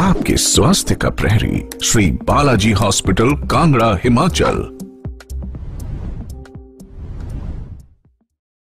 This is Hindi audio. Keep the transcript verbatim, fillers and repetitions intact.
आपके स्वास्थ्य का प्रहरी श्री बालाजी हॉस्पिटल, कांगड़ा, हिमाचल।